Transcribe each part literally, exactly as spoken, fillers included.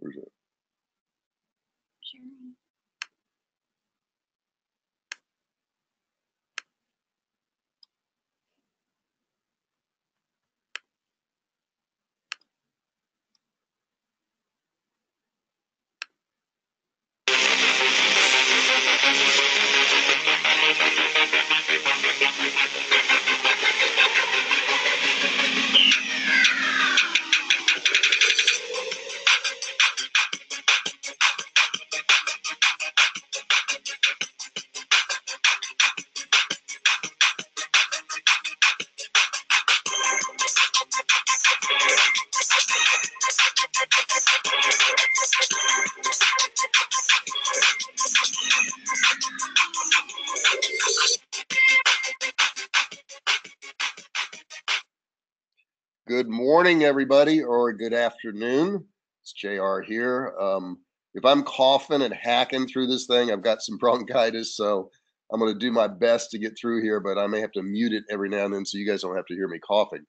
Where's it? Sharing. Good morning, everybody, or good afternoon. It's J R here. Um, if I'm coughing and hacking through this thing, I've got some bronchitis, so I'm going to do my best to get through here, but I may have to mute it every now and then so you guys don't have to hear me coughing.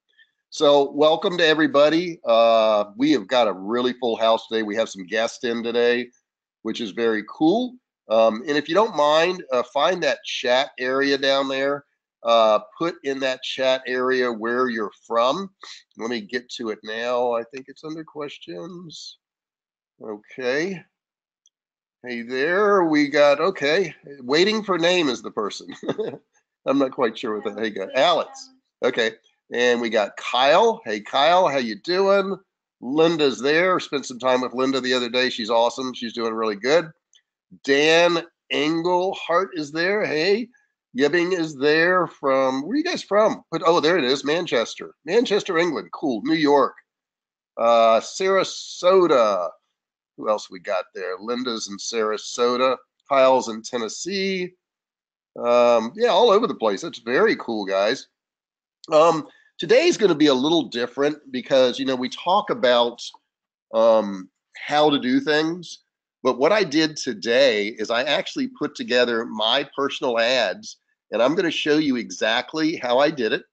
So welcome to everybody. Uh, we have got a really full house today. We have some guests in today, which is very cool. Um, and if you don't mind, uh, find that chat area down there. Uh, put in that chat area where you're from. Let me get to it now. I think it's under questions. Okay. Hey there, we got, okay. Waiting for name is the person. I'm not quite sure what that, hey, got Alex. Okay, and we got Kyle. Hey, Kyle, how you doing? Linda's there. Spent some time with Linda the other day. She's awesome. She's doing really good. Dan Engelhart is there. Hey. Yibing is there from, where are you guys from? But, oh, there it is, Manchester. Manchester, England, cool. New York, uh, Sarasota. Who else we got there? Linda's in Sarasota. Kyle's in Tennessee. Um, yeah, all over the place. That's very cool, guys. Um, today's going to be a little different because, you know, we talk about um, how to do things. But what I did today is I actually put together my personal ads, and I'm going to show you exactly how I did it,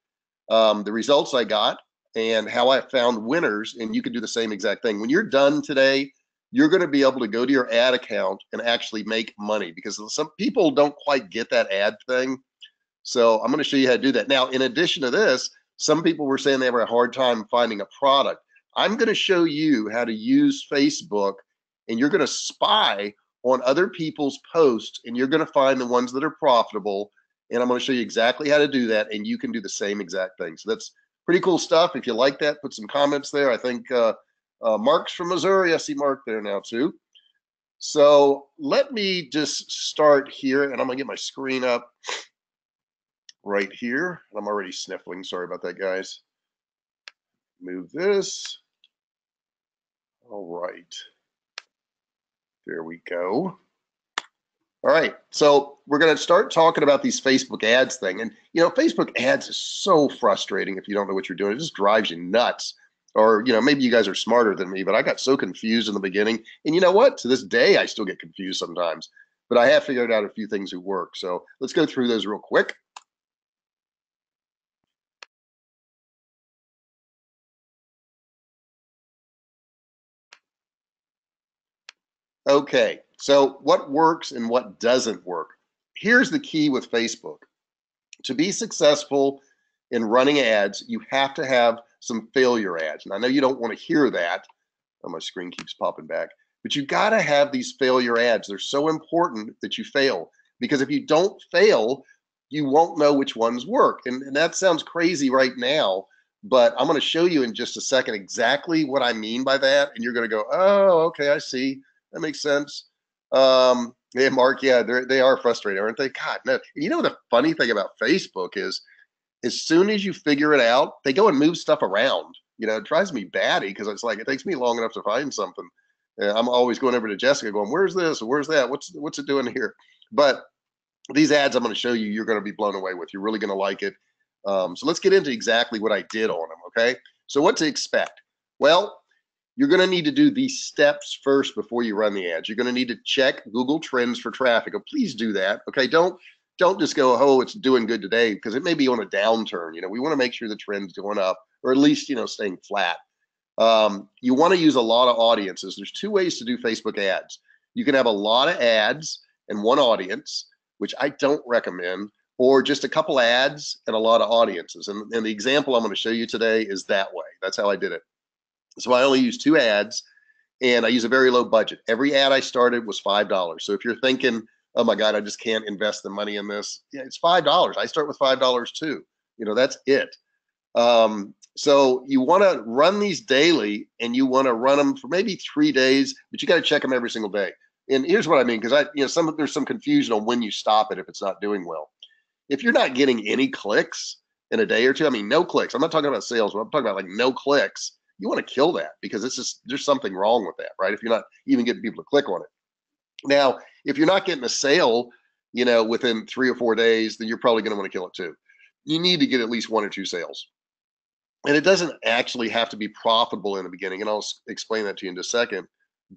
um, the results I got, and how I found winners, and you can do the same exact thing. When you're done today, you're going to be able to go to your ad account and actually make money, because some people don't quite get that ad thing. So I'm going to show you how to do that. Now, in addition to this, some people were saying they were having a hard time finding a product. I'm going to show you how to use Facebook, and you're going to spy on other people's posts, and you're going to find the ones that are profitable, and I'm going to show you exactly how to do that, and you can do the same exact thing. So that's pretty cool stuff. If you like that, put some comments there. I think uh, uh, Mark's from Missouri. I see Mark there now too. So let me just start here, and I'm going to get my screen up right here. I'm already sniffling. Sorry about that, guys. Move this. All right. There we go. All right, so we're gonna start talking about these Facebook ads thing. And you know, Facebook ads is so frustrating if you don't know what you're doing. It just drives you nuts. Or you know, maybe you guys are smarter than me, but I got so confused in the beginning. And you know what? To this day, I still get confused sometimes. But I have figured out a few things that work. So let's go through those real quick. Okay, so what works and what doesn't work? Here's the key with Facebook. To be successful in running ads, you have to have some failure ads. And I know you don't want to hear that. Oh, my screen keeps popping back. But you got to have these failure ads. They're so important that you fail. Because if you don't fail, you won't know which ones work. And, and that sounds crazy right now, but I'm going to show you in just a second exactly what I mean by that. And you're going to go, oh, okay, I see. That makes sense. Um, yeah, Mark, yeah, they are frustrated, aren't they? God, no. You know, the funny thing about Facebook is as soon as you figure it out, they go and move stuff around. You know, it drives me batty because it's like, it takes me long enough to find something. And I'm always going over to Jessica going, where's this? Where's that? What's, what's it doing here? But these ads I'm going to show you, you're going to be blown away with. You're really going to like it. Um, so let's get into exactly what I did on them, okay? So what to expect? Well, you're going to need to do these steps first before you run the ads. You're going to need to check Google Trends for traffic. Oh, please do that. Okay, don't don't just go, oh, it's doing good today, because it may be on a downturn. You know, we want to make sure the trend's going up, or at least, you know, staying flat. Um, you want to use a lot of audiences. There's two ways to do Facebook ads. You can have a lot of ads and one audience, which I don't recommend, or just a couple ads and a lot of audiences. And, and the example I'm going to show you today is that way. That's how I did it. So I only use two ads and I use a very low budget. Every ad I started was five dollars. So if you're thinking, oh my God, I just can't invest the money in this. Yeah, it's five dollars. I start with five dollars too. You know, that's it. Um, so you want to run these daily, and you want to run them for maybe three days, but you got to check them every single day. And here's what I mean, because I, you know, some there's some confusion on when you stop it if it's not doing well. If you're not getting any clicks in a day or two, I mean, no clicks. I'm not talking about sales, but I'm talking about like no clicks. You want to kill that, because it's just, there's something wrong with that, right? If you're not even getting people to click on it. Now, if you're not getting a sale, you know, within three or four days, then you're probably going to want to kill it too. You need to get at least one or two sales. And it doesn't actually have to be profitable in the beginning, and I'll explain that to you in just a second,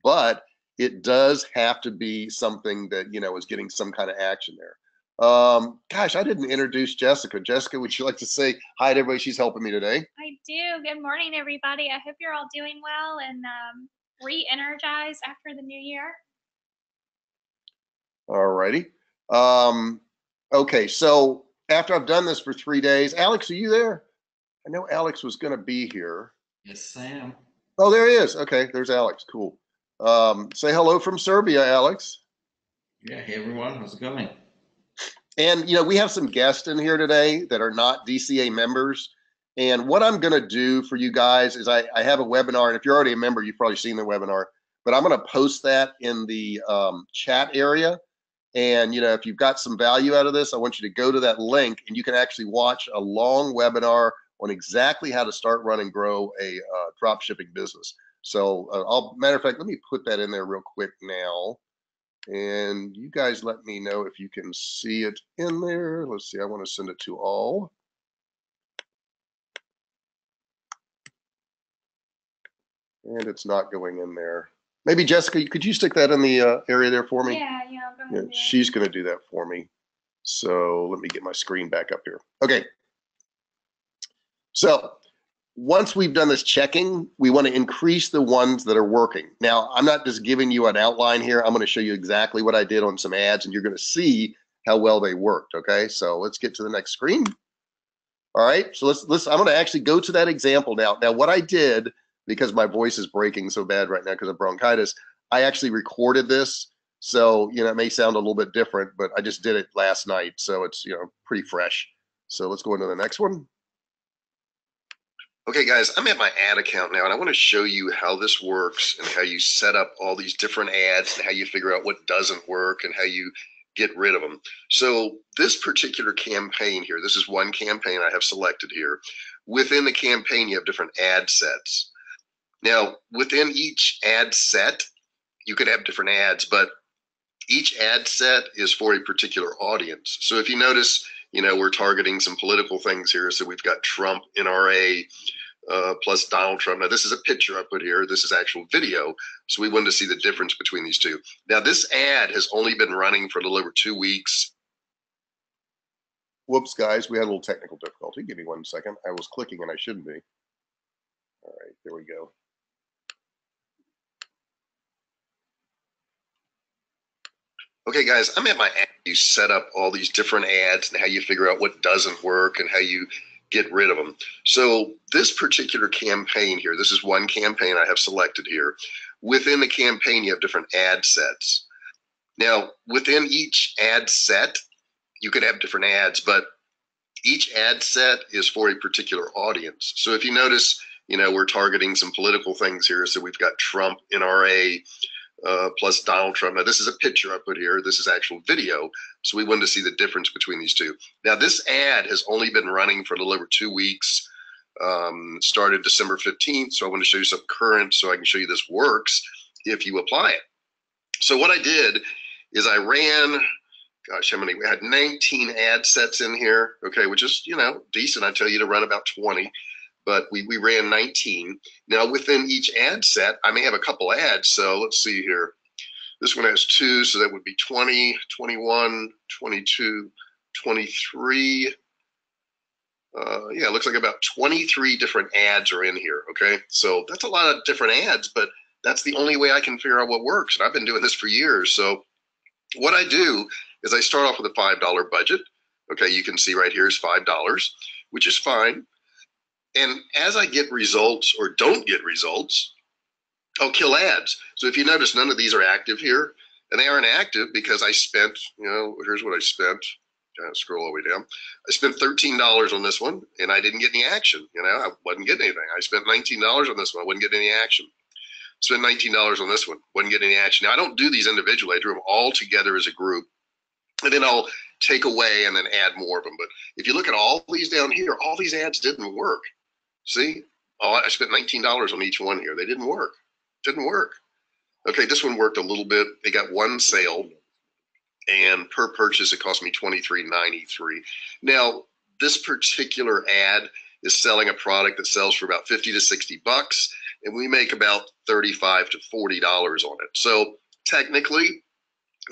but it does have to be something that, you know, is getting some kind of action there. Um, gosh, I didn't introduce Jessica. Jessica, would you like to say hi to everybody? She's helping me today. I do. Good morning, everybody. I hope you're all doing well and um, re-energized after the new year. All righty. Um, okay, so after I've done this for three days, Alex, are you there? I know Alex was going to be here. Yes, I am. Oh, there he is. Okay, there's Alex. Cool. Um, say hello from Serbia, Alex. Yeah, hey, everyone. How's it going? And, you know, we have some guests in here today that are not D C A members. And what I'm going to do for you guys is I, I have a webinar. And if you're already a member, you've probably seen the webinar. But I'm going to post that in the um, chat area. And, you know, if you've got some value out of this, I want you to go to that link, and you can actually watch a long webinar on exactly how to start, run, and grow a uh, drop shipping business. So, uh, I'll, matter of fact, let me put that in there real quick now. And you guys let me know if you can see it in there. Let's see, I want to send it to all. And it's not going in there. Maybe Jessica, could you stick that in the uh, area there for me? Yeah, yeah, I'll go ahead. Yeah, she's going to do that for me. So let me get my screen back up here. Okay. So once we've done this checking, we want to increase the ones that are working. Now, I'm not just giving you an outline here. I'm going to show you exactly what I did on some ads, and you're going to see how well they worked. Okay, so let's get to the next screen. All right, so let's, let's I'm going to actually go to that example now. Now, what I did, because my voice is breaking so bad right now because of bronchitis, I actually recorded this. So, you know, it may sound a little bit different, but I just did it last night. So it's, you know, pretty fresh. So let's go into the next one. Okay, guys, I'm at my ad account now, and I want to show you how this works and how you set up all these different ads and how you figure out what doesn't work and how you get rid of them. So this particular campaign here, this is one campaign I have selected here. Within the campaign, you have different ad sets. Now, within each ad set, you could have different ads, but each ad set is for a particular audience. So if you notice, you know, we're targeting some political things here. So we've got Trump, N R A, uh, plus Donald Trump. Now, this is a picture I put here. This is actual video. So we wanted to see the difference between these two. Now, this ad has only been running for a little over two weeks. Whoops, guys, we had a little technical difficulty. Give me one second. I was clicking and I shouldn't be. All right, there we go. Okay, guys, I'm at my ad. You set up all these different ads and how you figure out what doesn't work and how you get rid of them. So this particular campaign here, this is one campaign I have selected here. Within the campaign, you have different ad sets. Now, within each ad set, you could have different ads, but each ad set is for a particular audience. So if you notice, you know, we're targeting some political things here. So we've got Trump, N R A, Uh, plus Donald Trump. Now, this is a picture I put here. This is actual video. So we wanted to see the difference between these two. Now, this ad has only been running for a little over two weeks. Um, started December fifteenth. So I want to show you some current so I can show you this works if you apply it. So what I did is I ran, gosh, how many? We had nineteen ad sets in here, okay, which is, you know, decent. I tell you to run about twenty. But we, we ran nineteen. Now, within each ad set, I may have a couple ads. So let's see here. This one has two, so that would be twenty, twenty-one, twenty-two, twenty-three, Uh, yeah, it looks like about twenty-three different ads are in here, okay? So that's a lot of different ads, but that's the only way I can figure out what works, and I've been doing this for years. So what I do is I start off with a five dollar budget. Okay, you can see right here is five dollars, which is fine. And as I get results or don't get results, I'll kill ads. So if you notice, none of these are active here, and they aren't active because I spent, you know, here's what I spent. Kind of scroll all the way down. I spent thirteen dollars on this one, and I didn't get any action. You know, I wasn't getting anything. I spent nineteen dollars on this one. I wasn't getting any action. Spent nineteen dollars on this one. Wasn't getting any action. Now, I don't do these individually. I do them all together as a group, and then I'll take away and then add more of them. But if you look at all these down here, all these ads didn't work. See? Oh, I spent nineteen dollars on each one here. They didn't work. Didn't work. Okay, this one worked a little bit. It got one sale. And per purchase, it cost me twenty-three ninety-three. Now, this particular ad is selling a product that sells for about fifty to sixty bucks, and we make about thirty-five to forty dollars on it. So technically,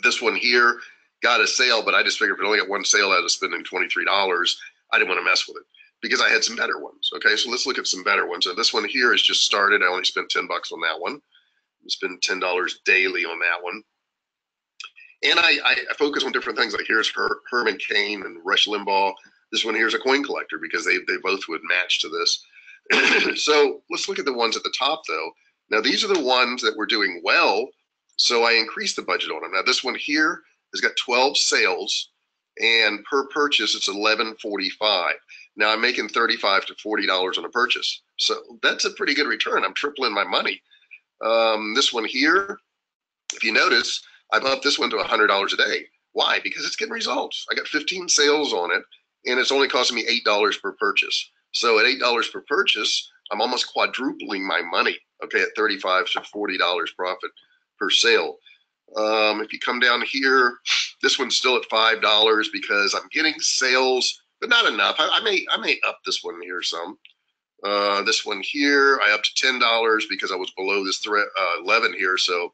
this one here got a sale, but I just figured if it only got one sale, I was spending twenty-three dollars. I didn't want to mess with it because I had some better ones. Okay, so let's look at some better ones. And this one here is just started. I only spent ten bucks on that one. I spend ten dollars daily on that one. And I, I focus on different things. Like here's Her, Herman Cain and Rush Limbaugh. This one here's a coin collector because they, they both would match to this. So let's look at the ones at the top, though. Now, these are the ones that were doing well, so I increased the budget on them. Now, this one here has got twelve sales, and per purchase, it's eleven forty-five. Now, I'm making thirty-five to forty dollars on a purchase. So that's a pretty good return. I'm tripling my money. Um, this one here, if you notice, I've upped this one to one hundred dollars a day. Why? Because it's getting results. I got fifteen sales on it, and it's only costing me eight dollars per purchase. So at eight dollars per purchase, I'm almost quadrupling my money, okay, at thirty-five to forty dollars profit per sale. Um, if you come down here, this one's still at five dollars because I'm getting sales, but not enough. I, I, may, I may up this one here some. Uh, this one here, I upped to ten dollars because I was below this threat, uh, eleven here, so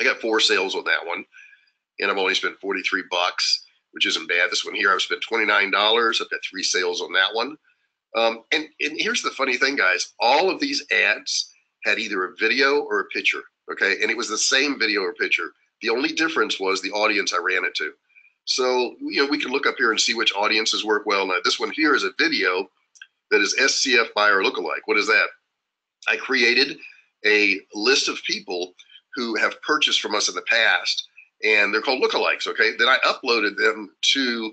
I got four sales on that one, and I've only spent forty-three bucks, which isn't bad. This one here, I've spent twenty-nine dollars. I've got three sales on that one. Um, and, and here's the funny thing, guys. All of these ads had either a video or a picture, okay? And it was the same video or picture. The only difference was the audience I ran it to. So, you know, we can look up here and see which audiences work well. Now, this one here is a video that is S C F buyer lookalike. What is that? I created a list of people who have purchased from us in the past, and they're called lookalikes, okay? Then I uploaded them to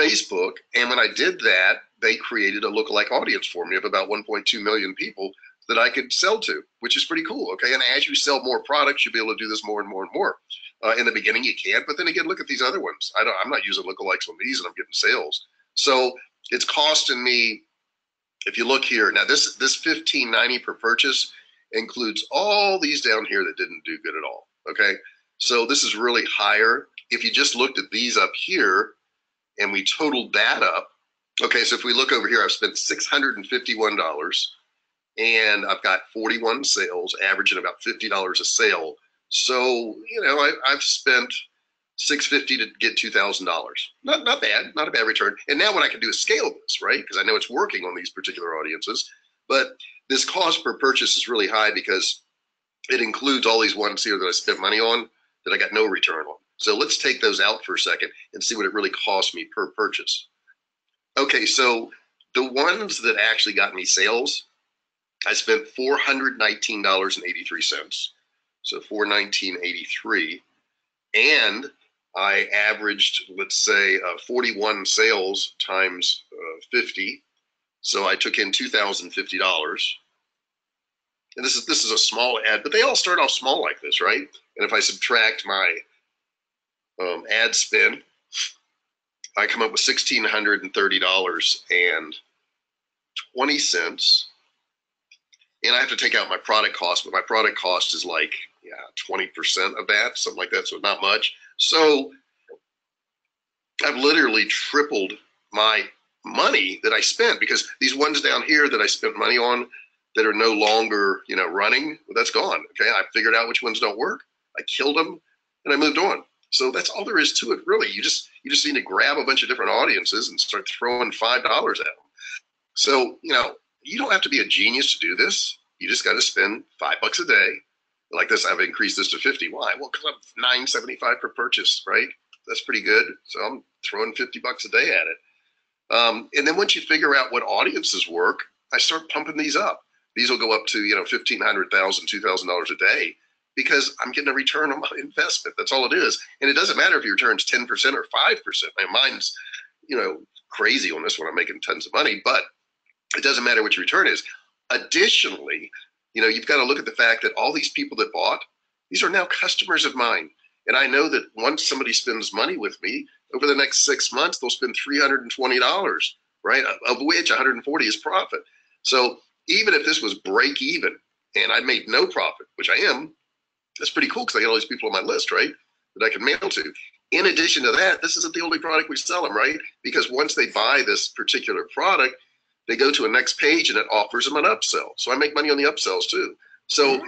Facebook, and when I did that, they created a lookalike audience for me of about one point two million people that I could sell to, which is pretty cool, okay? And as you sell more products, you'll be able to do this more and more and more. Uh, in the beginning, you can't, but then again, look at these other ones. I don't, I'm not using lookalikes on these, and I'm getting sales. So it's costing me, if you look here, now this this fifteen ninety per purchase includes all these down here that didn't do good at all, okay? So this is really higher. If you just looked at these up here and we totaled that up, okay, so if we look over here, I've spent six hundred fifty-one dollars and I've got forty-one sales, averaging about fifty dollars a sale. So, you know, I, I've spent six hundred fifty dollars to get two thousand dollars. Not, not bad, not a bad return. And now what I can do is scale this, right? Because I know it's working on these particular audiences, but this cost per purchase is really high because it includes all these ones here that I spent money on that I got no return on. So let's take those out for a second and see what it really cost me per purchase. Okay, so the ones that actually got me sales, I spent four hundred nineteen dollars and eighty-three cents. So four hundred nineteen dollars and eighty-three cents. And I averaged, let's say, uh, forty-one sales times uh, fifty. So I took in two thousand fifty dollars, and this is this is a small ad, but they all start off small like this, right? And if I subtract my um, ad spend, I come up with one thousand six hundred thirty dollars and twenty cents, and I have to take out my product cost, but my product cost is like yeah, twenty percent of that, something like that, so not much. So I've literally tripled my money that I spent, because these ones down here that I spent money on that are no longer, you know, running, well, that's gone. Okay, I figured out which ones don't work. I killed them and I moved on. So that's all there is to it, really. You just you just need to grab a bunch of different audiences and start throwing five dollars at them. So, you know, you don't have to be a genius to do this. You just got to spend five bucks a day. Like this, I've increased this to fifty. Why? Well, because I'm nine seventy-five per purchase, right? That's pretty good. So I'm throwing fifty bucks a day at it. Um, and then once you figure out what audiences work, I start pumping these up. These will go up to, you know, fifteen hundred dollars, two thousand dollars a day, because I'm getting a return on my investment. That's all it is. And it doesn't matter if your return's ten percent or five percent. My mind's, you know, crazy on this one. I'm making tons of money, but it doesn't matter what your return is. Additionally, you know, you've got to look at the fact that all these people that bought, these are now customers of mine. And I know that once somebody spends money with me, over the next six months, they'll spend three hundred twenty dollars, right? Of which one hundred forty is profit. So even if this was break even and I made no profit, which I am, that's pretty cool, because I got all these people on my list, right, that I can mail to. In addition to that, this isn't the only product we sell them, right? Because once they buy this particular product, they go to a next page and it offers them an upsell. So I make money on the upsells too. So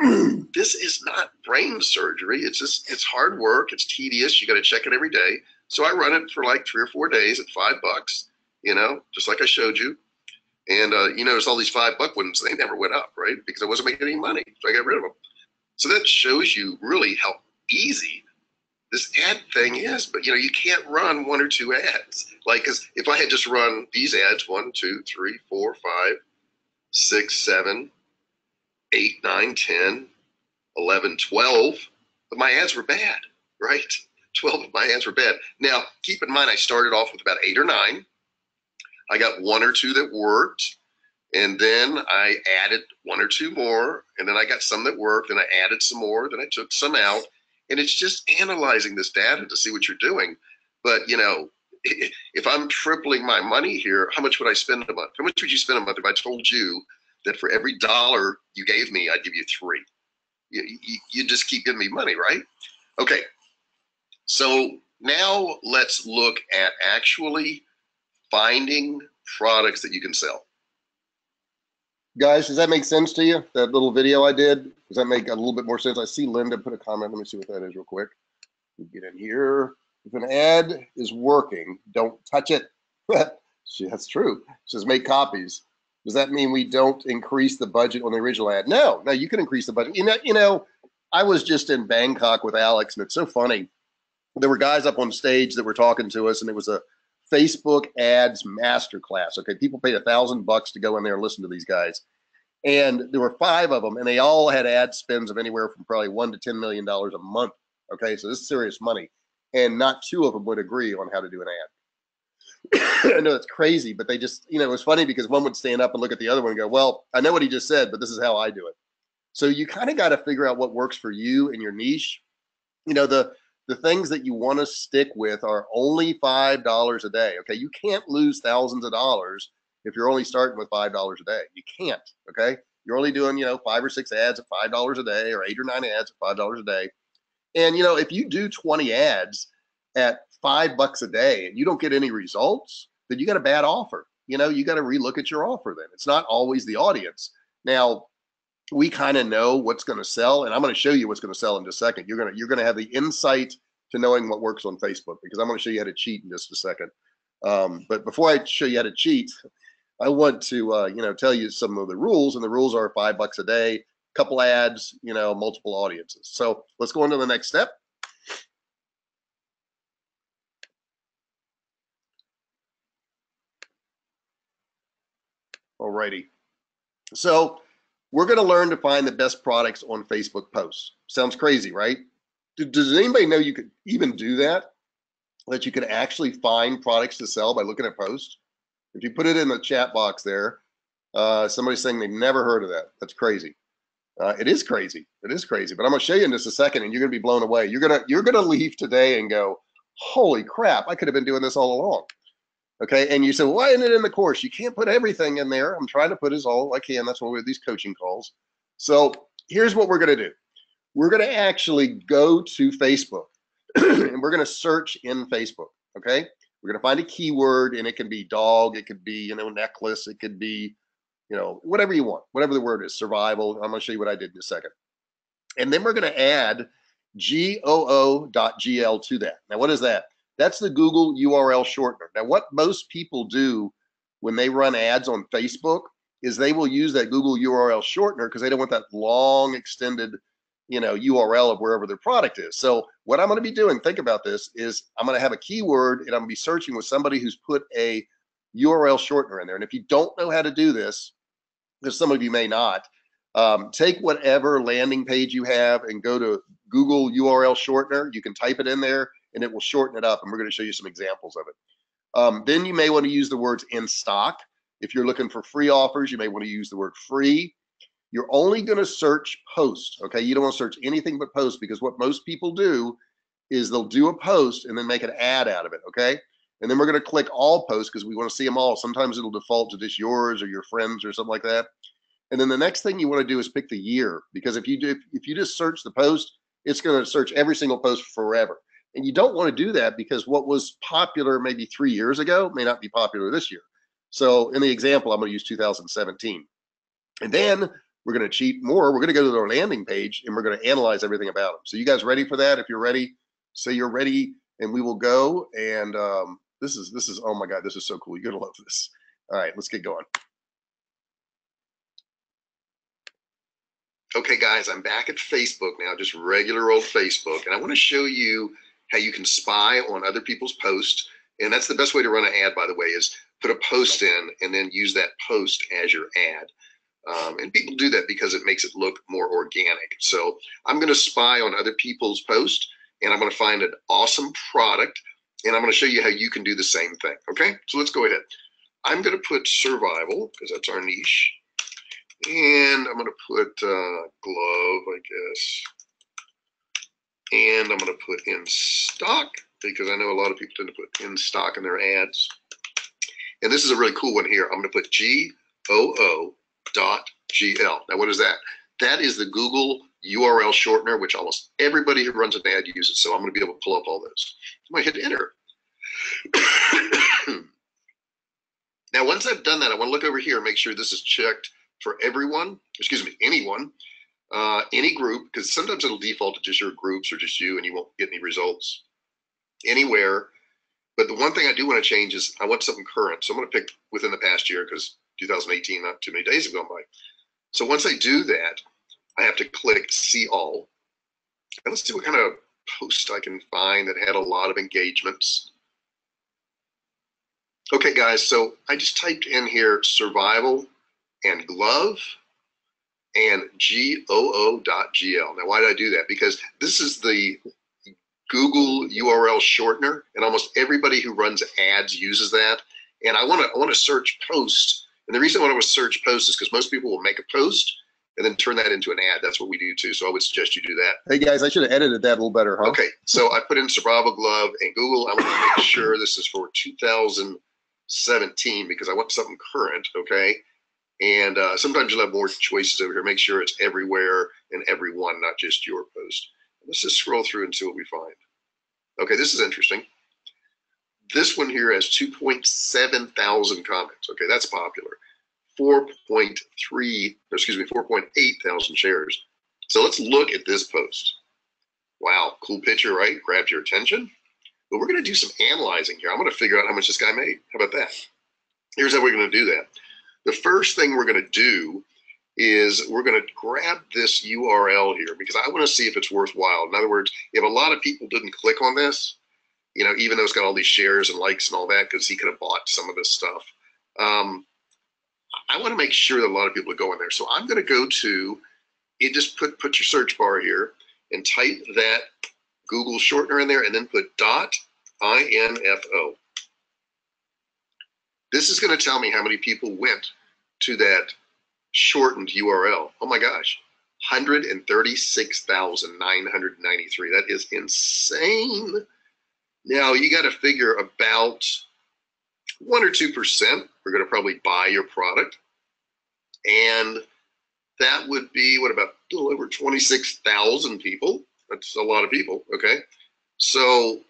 this is not brain surgery. It's just, it's hard work. It's tedious. You got to check it every day. So I run it for like three or four days at five bucks, you know, just like I showed you. And uh, you notice all these five buck ones, they never went up, right? Because I wasn't making any money. So I got rid of them. So that shows you really how easy this ad thing is. But, you know, you can't run one or two ads. Like, cause if I had just run these ads, one, two, three, four, five, six, seven, eight, nine, ten, eleven, twelve of my ads were bad, right? twelve of my ads were bad. Now, keep in mind, I started off with about eight or nine. I got one or two that worked, and then I added one or two more, and then I got some that worked, and I added some more, then I took some out. And it's just analyzing this data to see what you're doing. But, you know, if I'm tripling my money here, how much would I spend a month? How much would you spend a month if I told you that for every dollar you gave me, I'd give you three? You, you, you just keep giving me money, right? Okay, so now let's look at actually finding products that you can sell. Guys, does that make sense to you? That little video I did, does that make a little bit more sense? I see Linda put a comment. Let me see what that is real quick. Get in here. If an ad is working, don't touch it. That's true. She says make copies. Does that mean we don't increase the budget on the original ad? No, no, you can increase the budget. You know, you know, I was just in Bangkok with Alex, and it's so funny. There were guys up on stage that were talking to us, and it was a Facebook ads masterclass. Okay, people paid a thousand bucks to go in there and listen to these guys. And there were five of them, and they all had ad spends of anywhere from probably one to ten million dollars a month. Okay, so this is serious money. And not two of them would agree on how to do an ad. I know it's crazy, but they just, you know, it was funny because one would stand up and look at the other one and go, well, I know what he just said, but this is how I do it. So you kind of got to figure out what works for you and your niche. You know, the, the things that you want to stick with are only five dollars a day. Okay. You can't lose thousands of dollars if you're only starting with five dollars a day. You can't. Okay. You're only doing, you know, five or six ads at five dollars a day, or eight or nine ads at five dollars a day. And, you know, if you do twenty ads at five bucks a day and you don't get any results, then you got a bad offer. You know, you got to relook at your offer then. It's not always the audience. Now, we kind of know what's going to sell, and I'm going to show you what's going to sell in just a second. You're going to, you're going to have the insight to knowing what works on Facebook, because I'm going to show you how to cheat in just a second. Um, but before I show you how to cheat, I want to, uh, you know, tell you some of the rules, and the rules are five bucks a day, couple ads, you know, multiple audiences. So let's go into the next step. Alrighty. So we're going to learn to find the best products on Facebook posts. Sounds crazy, right? Does anybody know you could even do that? That you could actually find products to sell by looking at posts? If you put it in the chat box there, uh, somebody's saying they've never heard of that. That's crazy. Uh, it is crazy. It is crazy. But I'm going to show you in just a second, and you're going to be blown away. You're going to you're going to leave today and go, holy crap, I could have been doing this all along. Okay, and you say, well, why isn't it in the course? You can't put everything in there. I'm trying to put as all I can. That's why we have these coaching calls. So here's what we're going to do. We're going to actually go to Facebook, and we're going to search in Facebook, okay? We're going to find a keyword, and it can be dog. It could be, you know, necklace. It could be, you know, whatever you want, whatever the word is, survival. I'm going to show you what I did in a second. And then we're going to add goo dot g l to that. Now, what is that? That's the Google U R L shortener. Now, what most people do when they run ads on Facebook is they will use that Google U R L shortener because they don't want that long extended, you know, U R L of wherever their product is. So what I'm going to be doing, think about this, is I'm going to have a keyword and I'm going to be searching with somebody who's put a U R L shortener in there. And if you don't know how to do this, because some of you may not, um, take whatever landing page you have and go to Google U R L shortener. You can type it in there and it will shorten it up, and we're going to show you some examples of it. Um, then you may want to use the words in stock. If you're looking for free offers, you may want to use the word free. You're only going to search post, okay? You don't want to search anything but post, because what most people do is they'll do a post and then make an ad out of it, okay? And then we're going to click all posts because we want to see them all. Sometimes it'll default to just yours or your friends or something like that. And then the next thing you want to do is pick the year, because if you do, if you just search the post, it's going to search every single post forever. And you don't want to do that, because what was popular maybe three years ago may not be popular this year. So in the example, I'm going to use two thousand seventeen. And then we're going to cheat more. We're going to go to their landing page and we're going to analyze everything about them. So you guys ready for that? If you're ready, say you're ready, and we will go. And um, this is, this is, oh my God, this is so cool. You're going to love this. All right, let's get going. Okay, guys, I'm back at Facebook now, just regular old Facebook. And I want to show you how you can spy on other people's posts. And that's the best way to run an ad, by the way, is put a post in and then use that post as your ad. Um, and people do that because it makes it look more organic. So I'm going to spy on other people's posts, and I'm going to find an awesome product, and I'm going to show you how you can do the same thing. Okay, so let's go ahead. I'm going to put survival, because that's our niche, and I'm going to put uh, glove, I guess, and I'm going to put in stock, because I know a lot of people tend to put in stock in their ads. And this is a really cool one here. I'm going to put goo dot g l. Now, what is that? That is the Google U R L shortener, which almost everybody who runs an ad uses. So I'm going to be able to pull up all those. I'm going to hit enter. Now, once I've done that, I want to look over here and make sure this is checked for everyone, excuse me, anyone, uh, any group, because sometimes it'll default to just your groups or just you, and you won't get any results anywhere. But the one thing I do want to change is I want something current. So I'm going to pick within the past year, because two thousand eighteen, not too many days have gone by. So once I do that, I have to click see all. And let's see what kind of post I can find that had a lot of engagements. Okay, guys, so I just typed in here survival and glove and goo dot g l. Now, why did I do that? Because this is the Google U R L shortener, and almost everybody who runs ads uses that. And I want to I want to search posts. And the reason I want to search posts is because most people will make a post and then turn that into an ad. That's what we do too. So I would suggest you do that. Hey guys, I should have edited that a little better, huh? Okay, so I put in survival glove and Google. I want to make sure this is for two thousand seventeen, because I want something current, okay? And uh, sometimes you'll have more choices over here. Make sure it's everywhere and everyone, not just your post. Let's just scroll through and see what we find. Okay, this is interesting. This one here has two point seven thousand comments. Okay, that's popular. four point three, excuse me, four point eight thousand shares. So let's look at this post. Wow, cool picture, right? Grabs your attention. But we're gonna do some analyzing here. I'm gonna figure out how much this guy made. How about that? Here's how we're gonna do that. The first thing we're gonna do is we're going to grab this U R L here, because I want to see if it's worthwhile. In other words, if a lot of people didn't click on this, you know, even though it's got all these shares and likes and all that, because he could have bought some of this stuff, um, I want to make sure that a lot of people are going there. So I'm going to go to it, just put put your search bar here and type that Google shortener in there, and then put dot info. This is going to tell me how many people went to that shortened U R L. Oh my gosh, one hundred thirty-six thousand nine hundred ninety-three. That is insane. Now you got to figure about one or two percent we're going to probably buy your product, and that would be what, about a little over twenty-six thousand people. That's a lot of people. Okay, so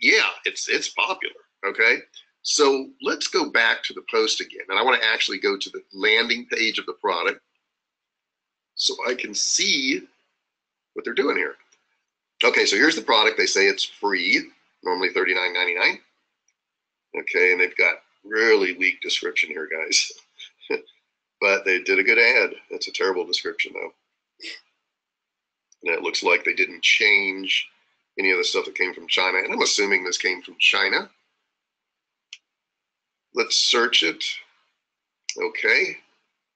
yeah, it's it's popular. Okay, so let's go back to the post again, and I want to actually go to the landing page of the product so I can see what they're doing here. Okay, so here's the product. They say it's free, normally thirty-nine ninety-nine. Okay, and they've got really weak description here, guys. But they did a good ad. That's a terrible description, though. And it looks like they didn't change any of the stuff that came from China. And I'm assuming this came from China. Let's search it. Okay.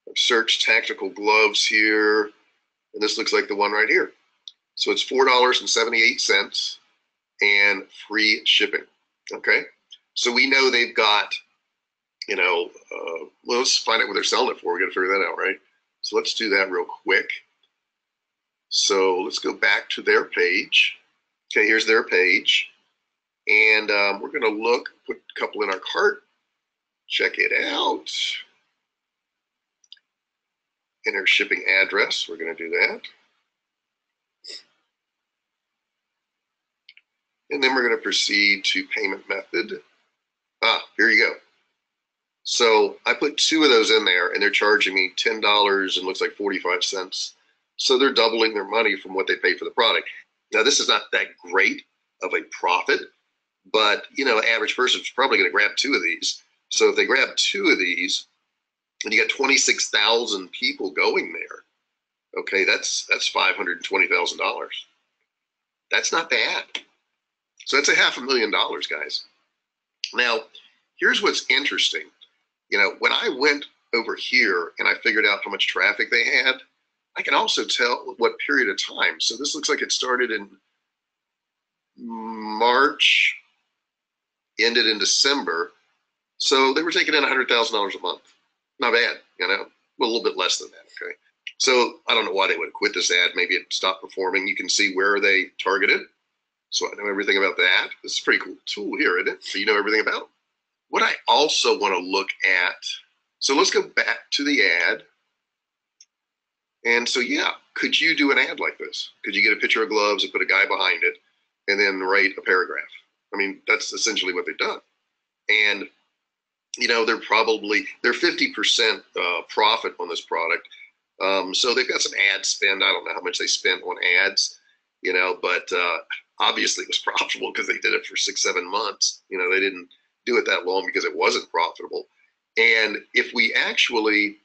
I've searched tactical gloves here. And this looks like the one right here. So it's four dollars and seventy-eight cents and free shipping. Okay. So we know they've got, you know, uh, well, let's find out what they're selling it for. We've got to figure that out, right? So let's do that real quick. So let's go back to their page. Okay, here's their page. And um, we're going to look, put a couple in our cart, check it out. Enter shipping address. We're going to do that. And then we're going to proceed to payment method. Ah, here you go. So I put two of those in there, and they're charging me ten dollars and looks like forty-five cents. So they're doubling their money from what they paid for the product. Now, this is not that great of a profit, but, you know, an average person is probably going to grab two of these. So if they grab two of these, and you got twenty-six thousand people going there, okay, that's that's five hundred twenty thousand dollars. That's not bad. So that's a half a million dollars, guys. Now, here's what's interesting. You know, when I went over here and I figured out how much traffic they had, I can also tell what period of time. So this looks like it started in March, ended in December. So they were taking in one hundred thousand dollars a month. Not bad, you know, well, a little bit less than that, okay? So I don't know why they would have quit this ad. Maybe it stopped performing. You can see where they targeted. So I know everything about that. This is a pretty cool tool here, isn't it? So you know everything about it. What I also want to look at, so let's go back to the ad. And so, yeah, could you do an ad like this? Could you get a picture of gloves and put a guy behind it and then write a paragraph? I mean, that's essentially what they've done. And, you know, they're probably, they're fifty percent uh, profit on this product. Um, so they've got some ad spend. I don't know how much they spent on ads, you know, but uh, obviously it was profitable because they did it for six, seven months. You know, they didn't do it that long because it wasn't profitable. And if we actually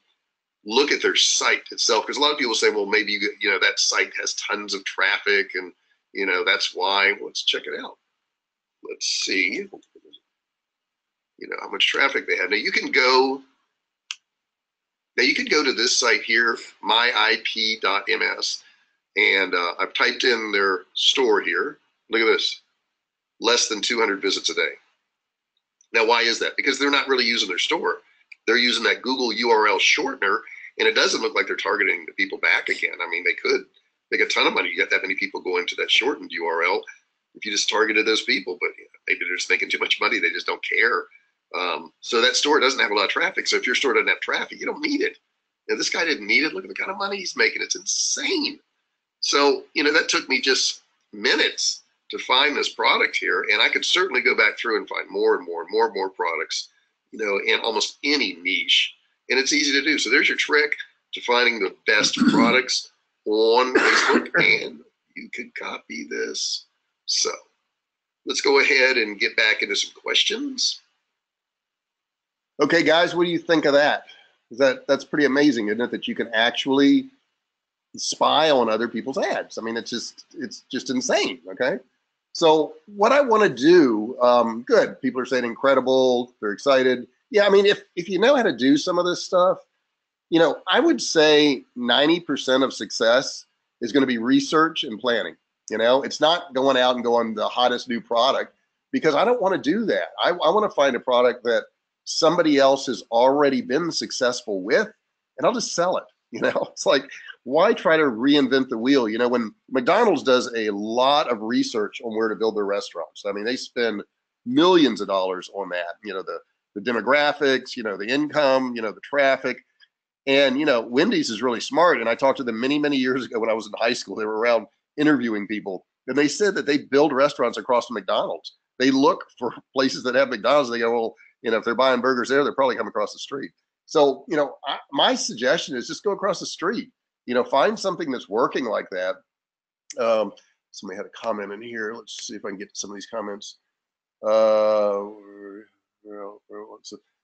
look at their site itself, because a lot of people say, well, maybe, you, you know, that site has tons of traffic and, you know, that's why. Well, let's check it out. Let's see, you know, how much traffic they have. Now you can go, now you can go to this site here, my I P dot M S, and uh, I've typed in their store here. Look at this, less than two hundred visits a day. Now, why is that? Because they're not really using their store. They're using that Google U R L shortener, and it doesn't look like they're targeting the people back again. I mean, they could make a ton of money. You got that many people going to that shortened U R L if you just targeted those people, but you know, maybe they're just making too much money. They just don't care. Um, so that store doesn't have a lot of traffic. So if your store doesn't have traffic, you don't need it. Now, this guy didn't need it. Look at the kind of money he's making. It's insane. So, you know, that took me just minutes to find this product here, and I could certainly go back through and find more and more and more and more products, you know, in almost any niche, and it's easy to do. So there's your trick to finding the best products on Facebook, and you could copy this. So let's go ahead and get back into some questions. Okay, guys, what do you think of that? Is that that's pretty amazing, isn't it, that you can actually spy on other people's ads? I mean, it's just it's just insane, okay? So what I want to do, um, good, people are saying incredible, they're excited. Yeah, I mean, if, if you know how to do some of this stuff, you know, I would say ninety percent of success is going to be research and planning. You know, it's not going out and going the hottest new product, because I don't want to do that. I, I want to find a product that somebody else has already been successful with, and I'll just sell it. You know, it's like, why try to reinvent the wheel? You know, when McDonald's does a lot of research on where to build their restaurants, I mean, they spend millions of dollars on that, you know, the, the demographics, you know, the income, you know, the traffic. And, you know, Wendy's is really smart. And I talked to them many, many years ago when I was in high school. They were around interviewing people, and they said that they build restaurants across from McDonald's. They look for places that have McDonald's. They go, well, you know, if they're buying burgers there, they'll probably come across the street. So, you know, I, my suggestion is just go across the street. You know, find something that's working like that. Um, Somebody had a comment in here. Let's see if I can get some of these comments. Uh,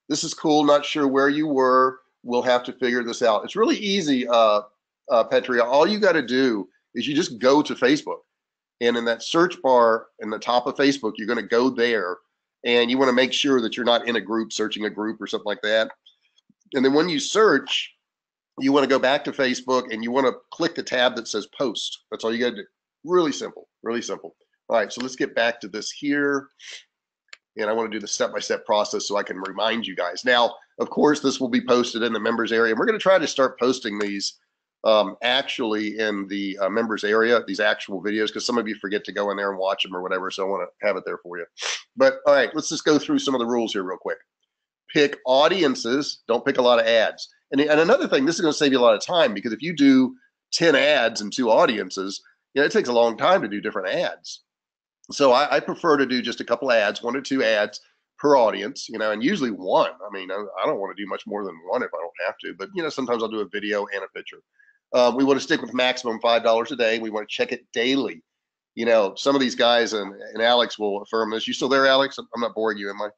this is cool. Not sure where you were. We'll have to figure this out. It's really easy, uh, uh, Petria. All you got to do is you just go to Facebook. And in that search bar in the top of Facebook, you're going to go there. And you want to make sure that you're not in a group, searching a group or something like that. And then when you search, you want to go back to Facebook and you want to click the tab that says post. That's all you got to do. Really simple, really simple. All right, so let's get back to this here. And I want to do the step-by-step process so I can remind you guys. Now, of course, this will be posted in the members area. And we're going to try to start posting these um, actually in the uh, members area, these actual videos, because some of you forget to go in there and watch them or whatever. So I want to have it there for you. But all right, let's just go through some of the rules here real quick. Pick audiences, don't pick a lot of ads. And, and another thing, this is going to save you a lot of time, because if you do ten ads and two audiences, you know, it takes a long time to do different ads. So I, I prefer to do just a couple ads, one or two ads per audience, you know, and usually one. I mean, I, I don't want to do much more than one if I don't have to, but you know, sometimes I'll do a video and a picture. Uh, we want to stick with maximum five dollars a day. We want to check it daily. You know, some of these guys, and, and Alex will affirm this. You still there, Alex? I'm not boring you, am I?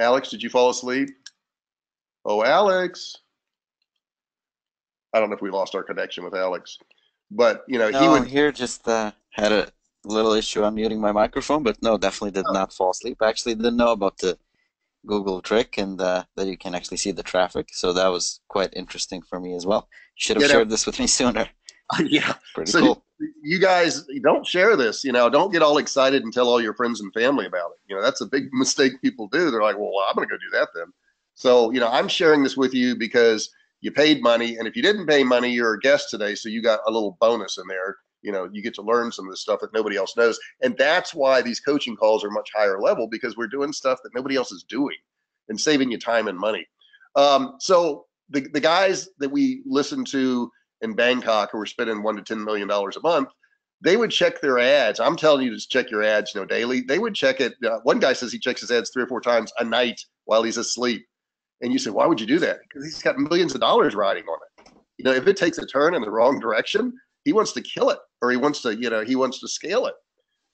Alex, did you fall asleep? Oh, Alex. I don't know if we lost our connection with Alex. But, you know, no, he would here just uh, had a little issue unmuting my microphone, but no, definitely did oh. not fall asleep. I actually didn't know about the Google trick and uh, that you can actually see the traffic. So that was quite interesting for me as well. Should have you shared know. this with me sooner. Yeah. Pretty so cool. You guys don't share this, you know, don't get all excited and tell all your friends and family about it. You know, that's a big mistake people do. They're like, well, I'm going to go do that then. So, you know, I'm sharing this with you because you paid money, and if you didn't pay money, you're a guest today, so you got a little bonus in there. You know, you get to learn some of this stuff that nobody else knows, and that's why these coaching calls are much higher level, because we're doing stuff that nobody else is doing and saving you time and money. Um, so the, the guys that we listen to in Bangkok who were spending one to ten million dollars a month, they would check their ads. I'm telling you to check your ads, you know, daily. They would check it. Uh, one guy says he checks his ads three or four times a night while he's asleep. And you say, why would you do that? Because he's got millions of dollars riding on it. You know, if it takes a turn in the wrong direction, he wants to kill it, or he wants to, you know, he wants to scale it.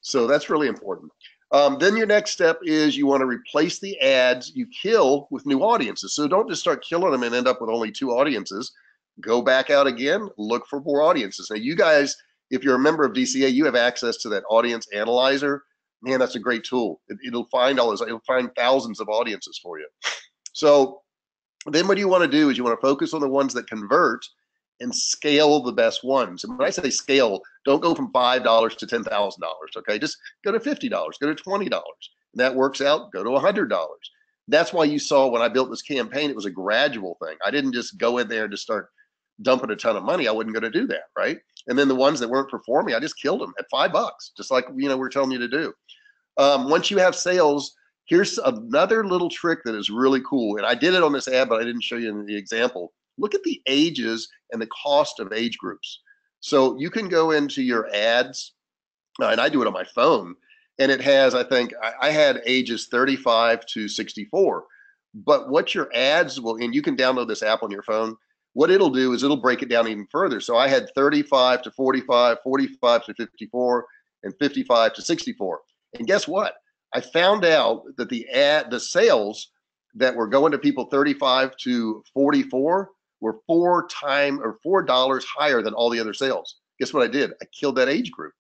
So that's really important. Um, then your next step is you want to replace the ads you kill with new audiences. So don't just start killing them and end up with only two audiences. Go back out again, look for more audiences. Now, you guys, if you're a member of D C A, you have access to that audience analyzer. Man, that's a great tool. It, it'll find all those, it'll find thousands of audiences for you. So then what you want to do is you want to focus on the ones that convert and scale the best ones. And when I say scale, don't go from five dollars to ten thousand dollars, okay? Just go to fifty dollars, go to twenty dollars. And that works out, go to one hundred dollars. That's why you saw when I built this campaign, it was a gradual thing. I didn't just go in there and just start dumping a ton of money. I wasn't going to do that, right? And then the ones that weren't performing, I just killed them at five bucks, just like, you know, we're telling you to do. Um, once you have sales, here's another little trick that is really cool. And I did it on this ad, but I didn't show you in the example. Look at the ages and the cost of age groups. So you can go into your ads, and I do it on my phone, and it has, I think, I had ages thirty-five to sixty-four. But what your ads will, and you can download this app on your phone, what it'll do is it'll break it down even further. So I had thirty-five to forty-five, forty-five to fifty-four, and fifty-five to sixty-four. And guess what? I found out that the ad, the sales that were going to people thirty-five to forty-four were four times or four dollars higher than all the other sales. Guess what I did? I killed that age group.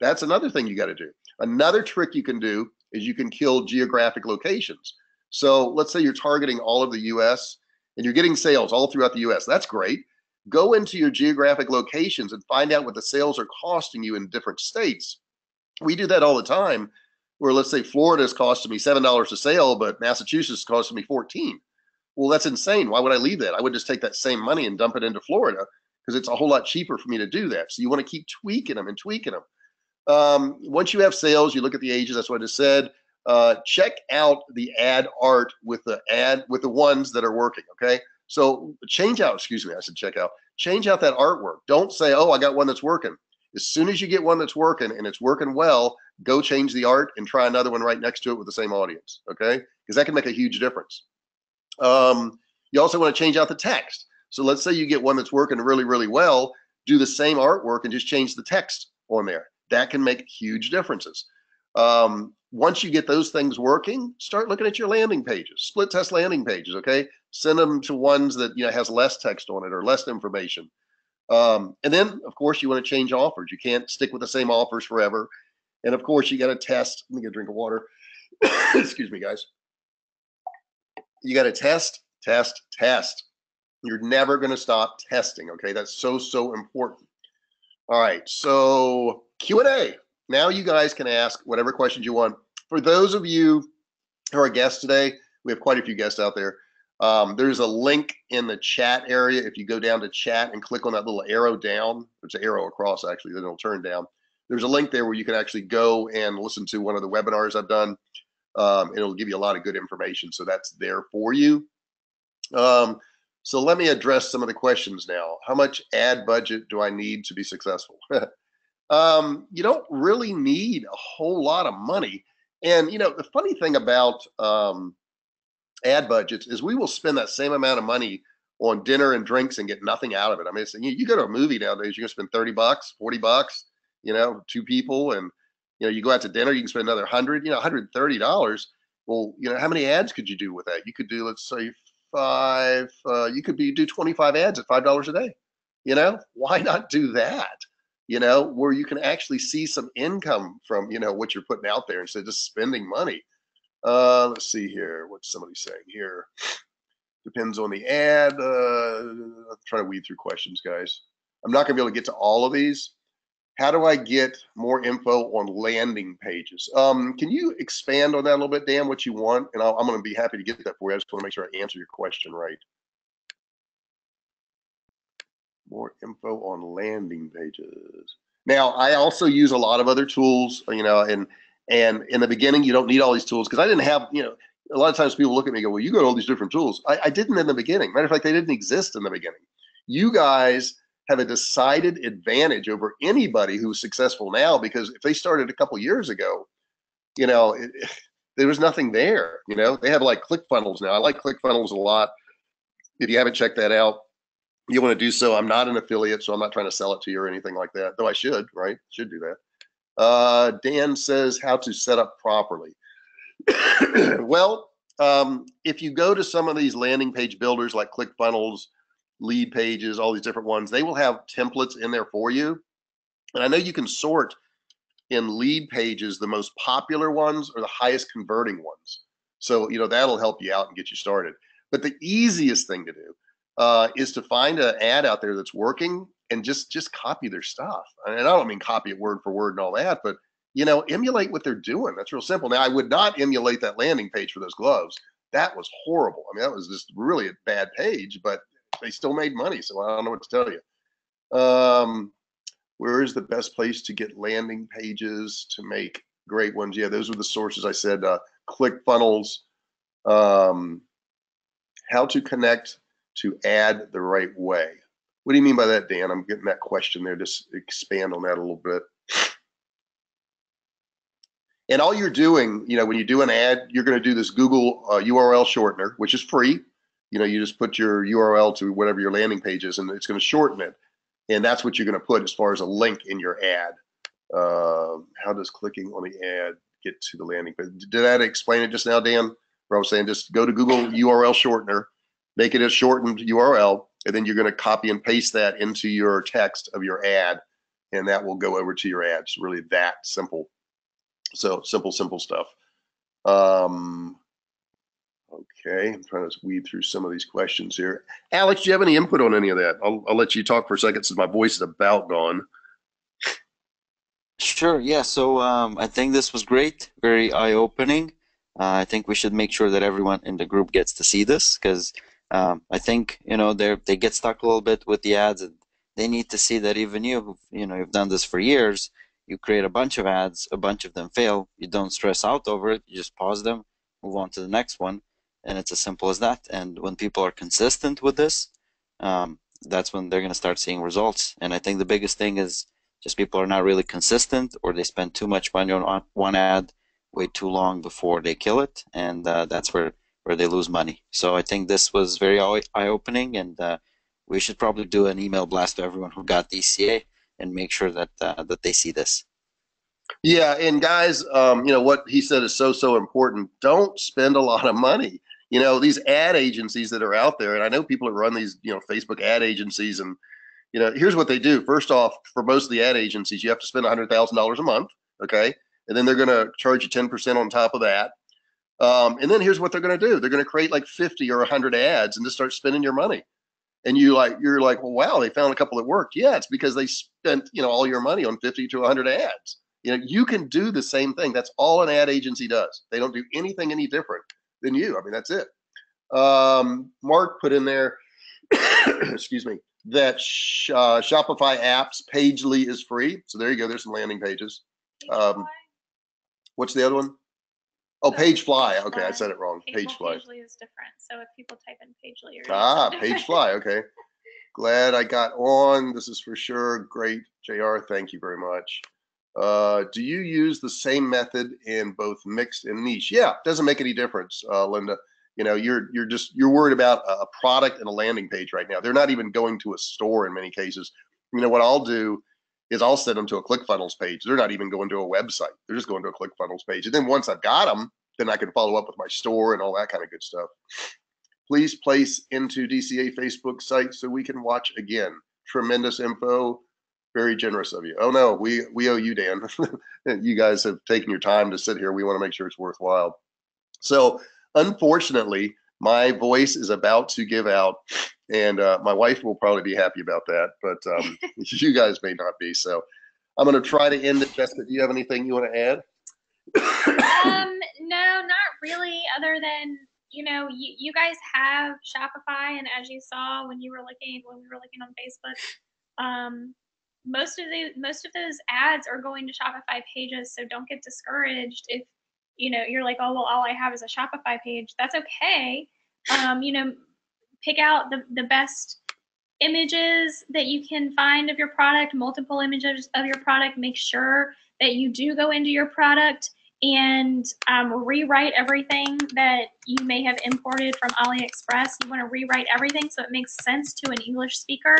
That's another thing you got to do. Another trick you can do is you can kill geographic locations. So let's say you're targeting all of the U S and you're getting sales all throughout the U S. That's great. Go into your geographic locations and find out what the sales are costing you in different states. We do that all the time. Where let's say Florida is costing me seven dollars a sale, but Massachusetts is costing me fourteen dollars. Well, that's insane. Why would I leave that? I would just take that same money and dump it into Florida because it's a whole lot cheaper for me to do that. So you want to keep tweaking them and tweaking them. Um, once you have sales, you look at the ages. That's what I just said. Uh, check out the ad art with the ad with the ones that are working. Okay, so change out. Excuse me, I said check out. Change out that artwork. Don't say, oh, I got one that's working. As soon as you get one that's working and it's working well, go change the art and try another one right next to it with the same audience, okay? Because that can make a huge difference. Um, you also want to change out the text. So let's say you get one that's working really, really well. do the same artwork and just change the text on there. That can make huge differences. Um, once you get those things working, start looking at your landing pages, split test landing pages, okay? Send them to ones that, you know, has less text on it or less information. Um, and then, of course, you want to change offers. You can't stick with the same offers forever. And of course, you got to test. Let me get a drink of water. Excuse me, guys. You got to test, test, test. You're never going to stop testing, okay? That's so, so important. All right, so Q and A. Now you guys can ask whatever questions you want. For those of you who are guests today, we have quite a few guests out there. Um, there's a link in the chat area. If you go down to chat and click on that little arrow down, it's an arrow across actually, then it'll turn down. There's a link there where you can actually go and listen to one of the webinars I've done. Um, it'll give you a lot of good information, so that's there for you. Um, so let me address some of the questions now. How much ad budget do I need to be successful? um, you don't really need a whole lot of money. And you know, the funny thing about um, ad budgets is we will spend that same amount of money on dinner and drinks and get nothing out of it. I mean, it's, you, you go to a movie nowadays, you're gonna spend thirty bucks, forty bucks, you know, two people, and you know, you go out to dinner, you can spend another hundred, you know, one hundred thirty dollars. Well, you know, how many ads could you do with that? You could do, let's say five, uh, you could be do twenty-five ads at five dollars a day. You know, why not do that? You know, where you can actually see some income from, you know, what you're putting out there instead of just spending money. Uh, let's see here, what's somebody saying here? Depends on the ad. Uh, I'm trying to weed through questions, guys. I'm not gonna be able to get to all of these. How do I get more info on landing pages? Um, can you expand on that a little bit, Dan, what you want? And I'll, I'm going to be happy to get that for you. I just want to make sure I answer your question right. More info on landing pages. Now, I also use a lot of other tools, you know, and and in the beginning, you don't need all these tools because I didn't have, you know, a lot of times people look at me and go, well, you got all these different tools. I, I didn't in the beginning. Matter of fact, they didn't exist in the beginning. You guys have a decided advantage over anybody who's successful now, because if they started a couple years ago, you know, it, it, there was nothing there. You know, they have like ClickFunnels now. I like ClickFunnels a lot. If you haven't checked that out, you want to do so. I'm not an affiliate, so I'm not trying to sell it to you or anything like that, though I should, right? Should do that. Uh, Dan says how to set up properly. Well, um, if you go to some of these landing page builders like ClickFunnels, lead pages, all these different ones, they will have templates in there for you. And I know you can sort in lead pages the most popular ones or the highest converting ones. So, you know, that'll help you out and get you started. But the easiest thing to do uh, is to find an ad out there that's working and just, just copy their stuff. And I don't mean copy it word for word and all that, but, you know, emulate what they're doing. That's real simple. Now, I would not emulate that landing page for those gloves. That was horrible. I mean, that was just really a bad page, but they still made money, so I don't know what to tell you. Um, where is the best place to get landing pages to make great ones? Yeah, those were the sources I said, uh, ClickFunnels, um, how to connect to ad the right way. What do you mean by that, Dan? I'm getting that question there. Just expand on that a little bit. And all you're doing, you know, when you do an ad, you're going to do this Google uh, U R L shortener, which is free. You know, you just put your U R L to whatever your landing page is, and it's going to shorten it. And that's what you're going to put as far as a link in your ad. Uh, how does clicking on the ad get to the landing page? Did I explain it just now, Dan? Where I was saying just go to Google U R L shortener, make it a shortened U R L, and then you're going to copy and paste that into your text of your ad, and that will go over to your ad. It's really that simple. So simple, simple stuff. Um, Okay, I'm trying to weed through some of these questions here. Alex, do you have any input on any of that? I'll, I'll let you talk for a second since my voice is about gone. Sure, yeah, so um, I think this was great, very eye-opening. Uh, I think we should make sure that everyone in the group gets to see this, because um, I think, you know, they they get stuck a little bit with the ads, and they need to see that even you, you know, you've done this for years, you create a bunch of ads, a bunch of them fail, you don't stress out over it, you just pause them, move on to the next one. And it's as simple as that. And when people are consistent with this, um, that's when they're going to start seeing results. And I think the biggest thing is just people are not really consistent, or they spend too much money on one ad way too long before they kill it. And uh, that's where, where they lose money. So I think this was very eye-opening, and uh, we should probably do an email blast to everyone who got the E C A and make sure that uh, that they see this. Yeah, and guys, um, you know, what he said is so, so important. Don't spend a lot of money. You know, these ad agencies that are out there, and I know people who run these, you know, Facebook ad agencies, and, you know, here's what they do. First off, for most of the ad agencies, you have to spend one hundred thousand dollars a month, okay? And then they're going to charge you ten percent on top of that. Um, and then here's what they're going to do. They're going to create like fifty or a hundred ads and just start spending your money. And you like, you're like, well, wow, they found a couple that worked. Yeah, it's because they spent, you know, all your money on fifty to a hundred ads. You know, you can do the same thing. That's all an ad agency does. They don't do anything any different than you. I mean, that's it. Um, Mark put in there, excuse me, that sh uh, Shopify apps, Pagely is free. So there you go. There's some landing pages. Um, what's the other one? Oh, PageFly. Okay, I said it wrong. PageFly. Pagely is different. So if people type in Pagely, you're ah, PageFly. Okay. Glad I got on. This is for sure. Great, J R. Thank you very much. Uh, do you use the same method in both mixed and niche? Yeah, doesn't make any difference, uh, Linda. You know, you're you're just you're worried about a product and a landing page right now. They're not even going to a store in many cases. You know what I'll do is I'll send them to a ClickFunnels page. They're not even going to a website. They're just going to a ClickFunnels page. And then once I've got them, then I can follow up with my store and all that kind of good stuff. Please place into D C A Facebook site so we can watch again. Tremendous info. Very generous of you. Oh no, we we owe you, Dan. You guys have taken your time to sit here. We want to make sure it's worthwhile. So unfortunately, my voice is about to give out, and uh, my wife will probably be happy about that, but um, you guys may not be. So I'm going to try to end it. Jessica, do you have anything you want to add? um, no, not really. Other than you know, you, you guys have Shopify, and as you saw when you were looking when we were looking on Facebook. Um, Most of the most of those ads are going to Shopify pages, so don't get discouraged if you know you're like, oh well, all I have is a Shopify page. That's okay. Um, you know, pick out the the best images that you can find of your product, multiple images of your product. Make sure that you do go into your product and um, rewrite everything that you may have imported from AliExpress. You want to rewrite everything so it makes sense to an English speaker.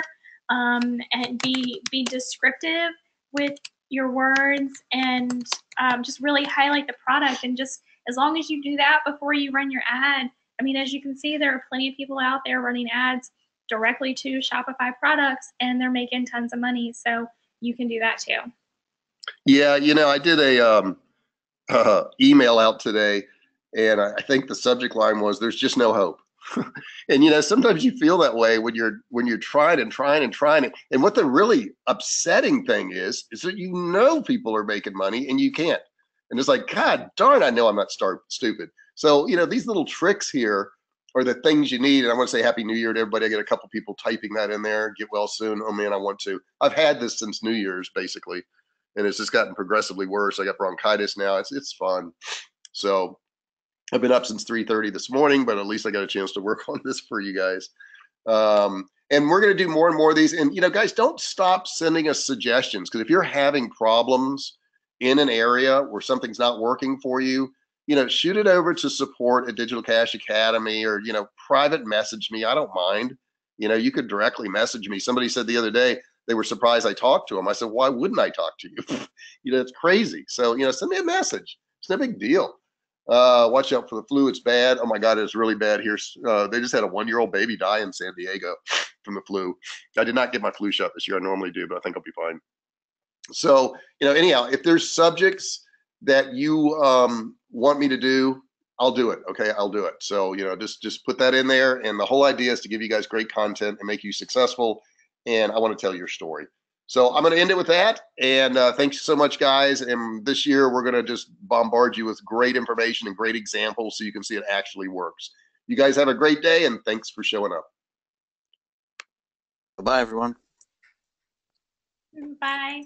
Um, and be be descriptive with your words, and um, just really highlight the product. And just as long as you do that before you run your ad, I mean, as you can see, there are plenty of people out there running ads directly to Shopify products, and they're making tons of money. So you can do that too. Yeah, you know, I did a um, uh, email out today, and I think the subject line was "There's just no hope." And you know, sometimes you feel that way when you're when you're trying and trying and trying. And what the really upsetting thing is, is that you know people are making money and you can't. And it's like, God darn, I know I'm not star stupid. So you know, these little tricks here are the things you need. And I want to say Happy New Year to everybody. I get a couple people typing that in there. Get well soon. Oh man, I want to. I've had this since New Year's basically, and it's just gotten progressively worse. I got bronchitis now. It's it's fun. So. I've been up since three thirty this morning, but at least I got a chance to work on this for you guys. Um, and we're going to do more and more of these. And, you know, guys, don't stop sending us suggestions, because if you're having problems in an area where something's not working for you, you know, shoot it over to support at Digital Cash Academy, or, you know, private message me. I don't mind. You know, you could directly message me. Somebody said the other day they were surprised I talked to them. I said, why wouldn't I talk to you? You know, it's crazy. So, you know, send me a message. It's no big deal. Uh, watch out for the flu. It's bad. Oh my God, it's really bad here. Uh, they just had a one-year-old baby die in San Diego from the flu. I did not get my flu shot this year. I normally do, but I think I'll be fine. So, you know, anyhow, if there's subjects that you um, want me to do, I'll do it. Okay, I'll do it. So, you know, just just put that in there. And the whole idea is to give you guys great content and make you successful. And I want to tell your story. So I'm going to end it with that, and uh, thanks so much, guys. And this year we're going to just bombard you with great information and great examples so you can see it actually works. You guys have a great day, and thanks for showing up. Bye-bye, everyone. Bye.